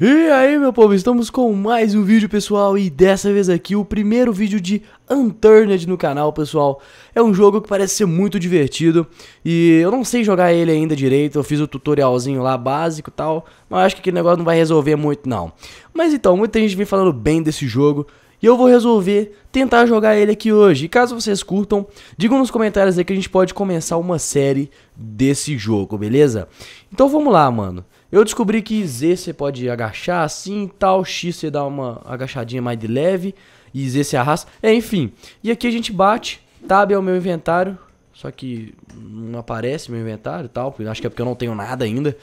E aí, meu povo, estamos com mais um vídeo, pessoal, e dessa vez aqui o primeiro vídeo de Unturned no canal, pessoal. É um jogo que parece ser muito divertido e eu não sei jogar ele ainda direito, eu fiz o tutorialzinho lá básico e tal, mas acho que aquele negócio não vai resolver muito não. Mas então, muita gente vem falando bem desse jogo e eu vou resolver tentar jogar ele aqui hoje. E caso vocês curtam, digam nos comentários aí que a gente pode começar uma série desse jogo, beleza? Então vamos lá, mano. Eu descobri que Z você pode agachar assim e tal, X você dá uma agachadinha mais de leve e Z você arrasta, enfim. E aqui a gente bate, tab é o meu inventário, só que não aparece meu inventário e tal, acho que é porque eu não tenho nada ainda.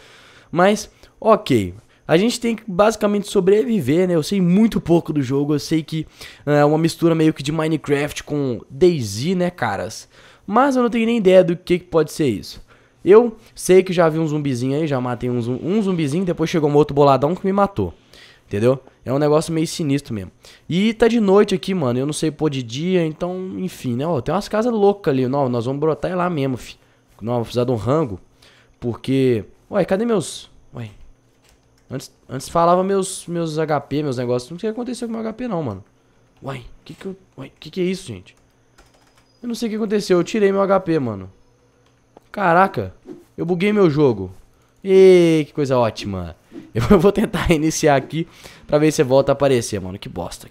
Mas, ok, a gente tem que basicamente sobreviver, né? Eu sei muito pouco do jogo, eu sei que é uma mistura meio que de Minecraft com DayZ, né, caras? Mas eu não tenho nem ideia do que pode ser isso. Eu sei que já vi um zumbizinho aí, já matei um zumbizinho, depois chegou um outro boladão que me matou, entendeu? É um negócio meio sinistro mesmo. E tá de noite aqui, mano, eu não sei pôr de dia, então, enfim, né? Ó, tem umas casas loucas ali, não, nós vamos brotar é lá mesmo, fi. Não, vou precisar de um rango, porque... Ué, cadê meus... Ué, antes falava meus HP, meus negócios, não sei o que aconteceu com meu HP não, mano. Ué, que é isso, gente? Eu não sei o que aconteceu, eu tirei meu HP, mano. Caraca, eu buguei meu jogo. E que coisa ótima. Eu vou tentar iniciar aqui pra ver se volta a aparecer, mano. Que bosta,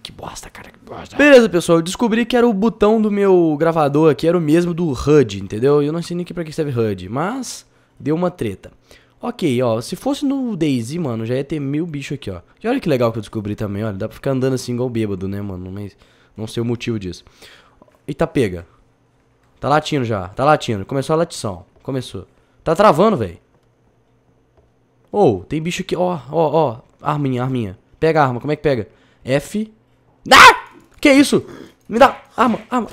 cara, que bosta. Beleza, pessoal, eu descobri que era o botão do meu gravador aqui, era o mesmo do HUD, entendeu? Eu não sei nem pra que serve HUD, mas deu uma treta. Ok, ó, se fosse no DayZ, mano, já ia ter 1000 bichos aqui, ó. E olha que legal que eu descobri também, olha, dá pra ficar andando assim igual bêbado, né, mano? Mas não sei o motivo disso. Eita, pega. Tá latindo já, tá latindo, começou a latição. Começou. Tá travando, velho. Tem bicho aqui. Ó. Arminha, arminha. Pega a arma. Como é que pega? F. Ah! Que isso? Me dá. Arma, arma.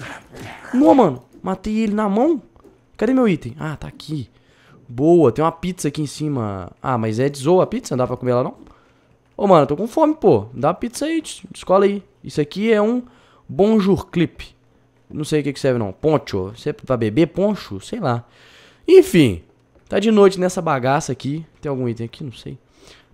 Não, mano. Matei ele na mão. Cadê meu item? Ah, tá aqui. Boa. Tem uma pizza aqui em cima. Ah, mas é de zoa a pizza? Não dá pra comer ela, não? Mano. Tô com fome, pô. Dá uma pizza aí. Descola aí. Isso aqui é um bonjour clip. Não sei o que serve, não. Poncho. Você é pra beber poncho? Sei lá. Enfim, tá de noite nessa bagaça aqui. Tem algum item aqui? Não sei.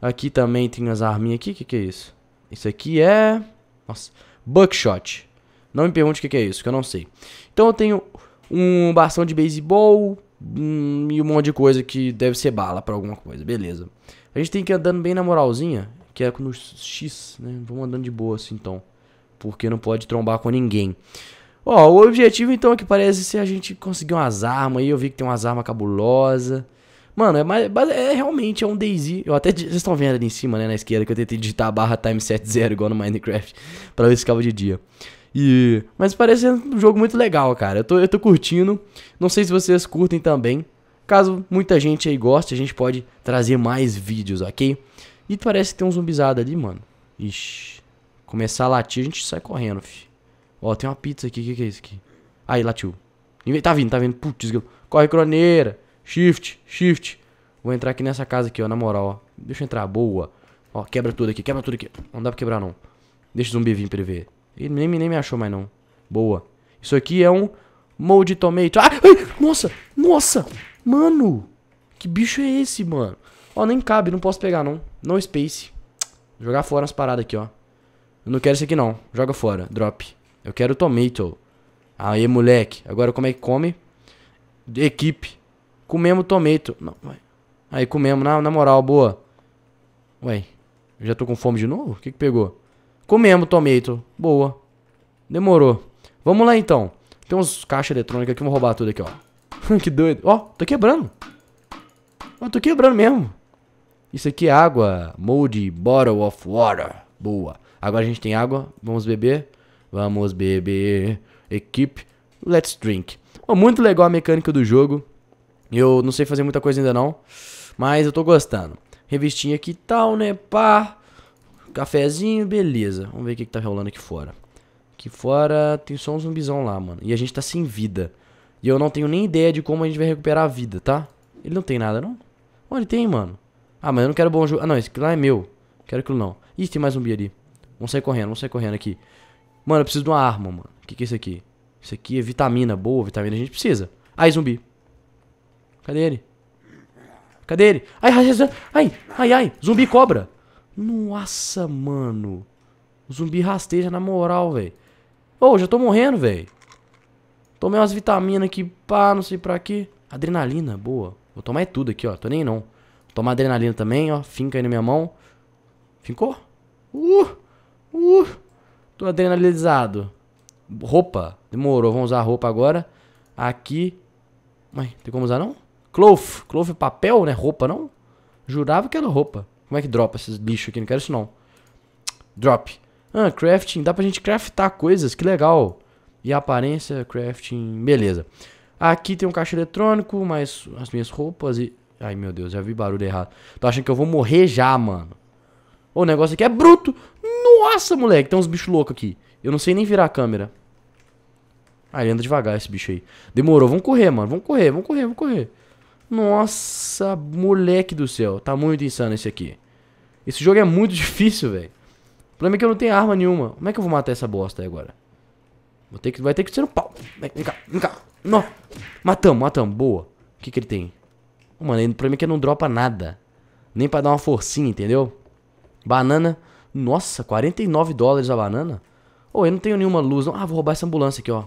Aqui também tem as arminhas aqui. Que é isso? Isso aqui é... Nossa, buckshot. Não me pergunte o que é isso, que eu não sei. Então eu tenho um bastão de beisebol e um monte de coisa que deve ser bala pra alguma coisa. Beleza. A gente tem que ir andando bem na moralzinha, que é no X, né? Vamos andando de boa assim, então. Porque não pode trombar com ninguém. O objetivo então é que parece ser a gente conseguir umas armas aí, eu vi que tem umas armas cabulosas. Mano, realmente é um DayZ, vocês estão vendo ali em cima, né, na esquerda, que eu tentei digitar a barra time 70 igual no Minecraft, pra ver se ficava de dia. Mas parece ser um jogo muito legal, cara, eu tô curtindo, não sei se vocês curtem também. Caso muita gente aí goste, a gente pode trazer mais vídeos, ok? E parece que tem um zumbizado ali, mano. Ixi, começar a latir a gente sai correndo, fi. Tem uma pizza aqui, o que é isso aqui? Aí, latiu. Tá vindo, putz, corre, croneira. Shift. Vou entrar aqui nessa casa aqui, ó, na moral, ó. Deixa eu entrar, boa. Quebra tudo aqui. Não dá pra quebrar, não. Deixa o zumbi vir pra ele ver. Ele nem me achou mais, não. Boa. Isso aqui é um Mold Tomato. Nossa, mano. Que bicho é esse, mano? Nem cabe, não posso pegar, não. No space. Vou jogar fora as paradas aqui, ó. Eu não quero isso aqui, não. Joga fora, drop. Eu quero tomato. Aê, moleque. Agora como é que come? Equipe. Comemos tomato. Não, aí comemos, na moral, boa. Ué, eu já tô com fome de novo? O que pegou? Comemos tomato. Boa. Demorou. Vamos lá então. Tem uns caixas eletrônicas aqui, vou roubar tudo aqui, ó. Que doido. Tô quebrando. Tô quebrando mesmo. Isso aqui é água. Mold bottle of water. Boa. Agora a gente tem água. Vamos beber. Vamos beber, equipe, let's drink. Muito legal a mecânica do jogo. Eu não sei fazer muita coisa ainda não, mas eu tô gostando. Revistinha aqui e tal, né, pá. Cafezinho, beleza. Vamos ver o que tá rolando aqui fora. Aqui fora tem só um zumbizão lá, mano. E a gente tá sem vida. E eu não tenho nem ideia de como a gente vai recuperar a vida, tá? Ele não tem nada, não? Ele tem, mano. Mas eu não quero bom jogo. Não, esse lá é meu. Quero aquilo não. Ih, tem mais zumbi ali. Vamos sair correndo aqui. Mano, eu preciso de uma arma, mano. O que é isso aqui? Isso aqui é vitamina. Boa, vitamina a gente precisa. Ai, zumbi. Cadê ele? Ai, zumbi cobra. Nossa, mano. O zumbi rasteja na moral, velho. Ô, já tô morrendo, velho. Tomei umas vitaminas aqui, pá, não sei pra quê. Adrenalina, boa. Vou tomar tudo aqui, ó. Tô nem não. Vou tomar adrenalina também, ó. Finca aí na minha mão. Fincou? Tô adrenalizado. Roupa. Demorou. Vamos usar a roupa agora. Aqui. Mãe, tem como usar não? Cloth. Cloth é papel, né? Roupa não? Jurava que era roupa. Como é que dropa esses bichos aqui? Não quero isso não. Drop. Ah, crafting. Dá pra gente craftar coisas. Que legal. E a aparência, crafting. Beleza. Aqui tem um caixa eletrônico, mas as minhas roupas e... Ai, meu Deus. Já vi barulho errado. Tô achando que eu vou morrer já, mano. O negócio aqui é bruto. Nossa, moleque. Tem uns bichos loucos aqui. Eu não sei nem virar a câmera. Ah, ele anda devagar esse bicho aí. Demorou. Vamos correr, mano. Vamos correr. Nossa, moleque do céu. Tá muito insano esse aqui. Esse jogo é muito difícil, velho. O problema é que eu não tenho arma nenhuma. Como é que eu vou matar essa bosta aí agora? Vou ter que... Vai ter que ser um pau. Vem cá. Não. Matamos. Boa. O que que ele tem? Oh, mano, o problema é que ele não dropa nada. Nem pra dar uma forcinha, entendeu? Banana. Nossa, 49 dólares a banana. Ô, eu não tenho nenhuma luz, não. Ah, vou roubar essa ambulância aqui, ó.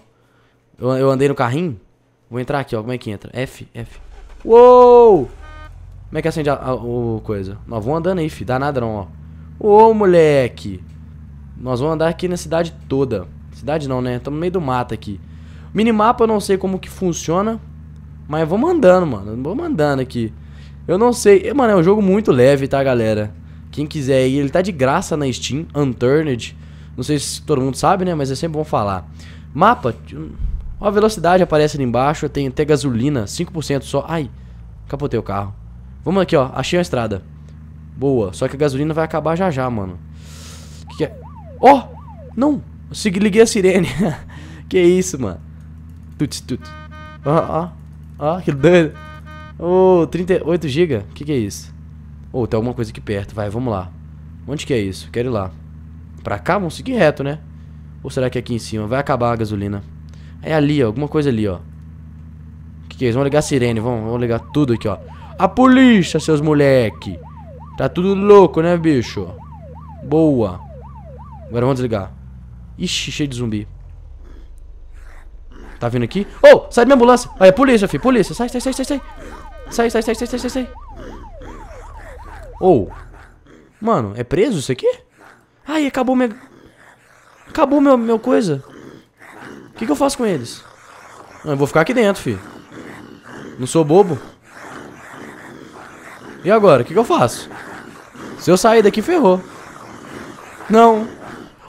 Eu andei no carrinho. Vou entrar aqui, ó. Como é que entra? F. Uou! Como é que acende a coisa? Nós vamos andando aí, fi. Dá nada não, ó. Ô, moleque. Nós vamos andar aqui na cidade toda. Cidade não, né? Estamos no meio do mato aqui. Minimapa eu não sei como que funciona. Mas vamos andando, mano. Vamos andando aqui. Eu não sei. Mano, é um jogo muito leve, tá, galera? Quem quiser ir, ele tá de graça na Steam. Unturned. Não sei se todo mundo sabe, né? Mas é sempre bom falar. Mapa. Ó, a velocidade aparece ali embaixo. Tem até gasolina. 5% só. Ai, capotei o carro. Vamos aqui, ó. Achei a estrada. Boa. Só que a gasolina vai acabar já já, mano. O que é? Ó! Não! Liguei a sirene. Que isso, mano. Tuts. Ó, que doido. Ô, 38 GB. Que é isso? Ô, tem alguma coisa aqui perto. Vai, vamos lá. Onde que é isso? Quero ir lá. Pra cá? Vamos seguir reto, né? Ou será que é aqui em cima? Vai acabar a gasolina. É ali, ó. Alguma coisa ali, ó. Que é isso? Vamos ligar a sirene. Vamos ligar tudo aqui, ó. A polícia, seus moleque. Tá tudo louco, né, bicho? Boa. Agora vamos desligar. Ixi, cheio de zumbi. Tá vindo aqui? Ô, sai da minha ambulância. Aí, polícia, filho. Polícia. Sai. Sai. Ô. Mano, é preso isso aqui? Ai, acabou minha... Acabou meu coisa. O que eu faço com eles? Não, eu vou ficar aqui dentro, filho. Não sou bobo. E agora? O que eu faço? Se eu sair daqui, ferrou. Não.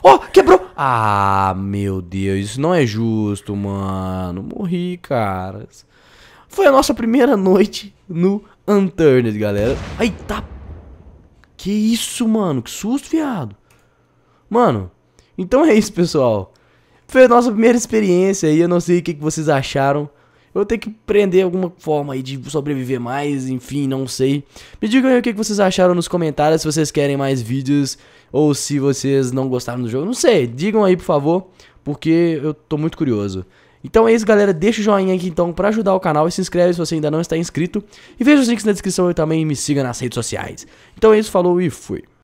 Oh, quebrou. Ah, meu Deus. Isso não é justo, mano. Morri, caras. Foi a nossa primeira noite no Unturned, galera. Ai, tá. Que isso, mano. Que susto, viado. Mano, então é isso, pessoal. Foi a nossa primeira experiência aí. Eu não sei o que vocês acharam. Eu vou ter que aprender alguma forma aí de sobreviver mais. Enfim, não sei. Me digam aí o que vocês acharam nos comentários. Se vocês querem mais vídeos. Ou se vocês não gostaram do jogo. Não sei. Digam aí, por favor. Porque eu tô muito curioso. Então é isso, galera. Deixa o joinha aqui, então, pra ajudar o canal. E se inscreve se você ainda não está inscrito. E veja os links na descrição aí também. E me siga nas redes sociais. Então é isso. Falou e fui.